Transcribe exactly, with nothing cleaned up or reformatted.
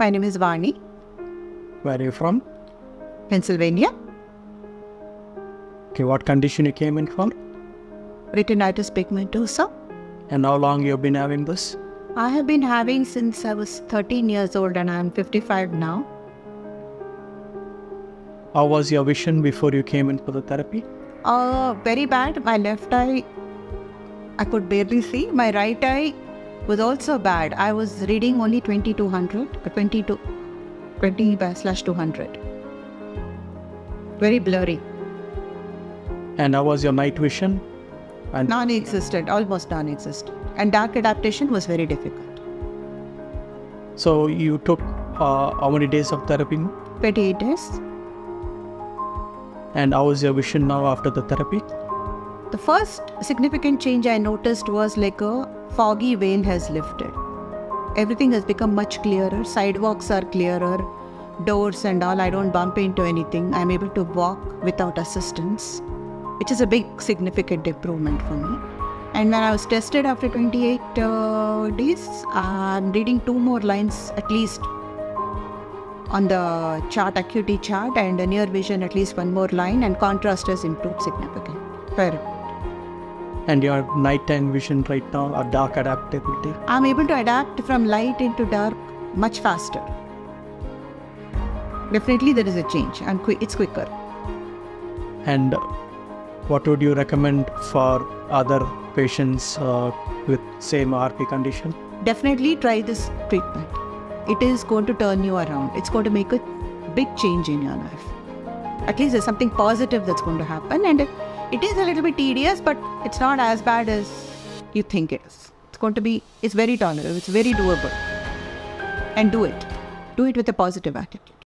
My name is Vani. Where are you from? Pennsylvania. Okay, what condition you came in from? Retinitis pigmentosa. And how long you have been having this? I have been having since I was thirteen years old and I am fifty-five now. How was your vision before you came in for the therapy? Uh, very bad. My left eye, I could barely see. My right eye was also bad. I was reading only twenty-two hundred, twenty-two, twenty slash two hundred. Very blurry. And how was your night vision? And non-existent, almost non-existent. And dark adaptation was very difficult. So you took uh, how many days of therapy? twenty-eight days. And how is your vision now after the therapy? The first significant change I noticed was like a foggy veil has lifted. Everything has become much clearer. Sidewalks are clearer. Doors and all, I don't bump into anything. I'm able to walk without assistance, which is a big significant improvement for me. And when I was tested after twenty-eight uh, days, I'm reading two more lines at least on the chart, acuity chart, and the near vision at least one more line, and contrast has improved significantly. Fair. And your nighttime vision right now, or dark adaptability? I'm able to adapt from light into dark much faster. Definitely there is a change and qu it's quicker. And what would you recommend for other patients uh, with same R P condition? Definitely try this treatment. It is going to turn you around. It's going to make a big change in your life. At least there's something positive that's going to happen. And it, it is a little bit tedious, but it's not as bad as you think it is. It's going to be, it's very tolerable. It's very doable. And do it. Do it with a positive attitude.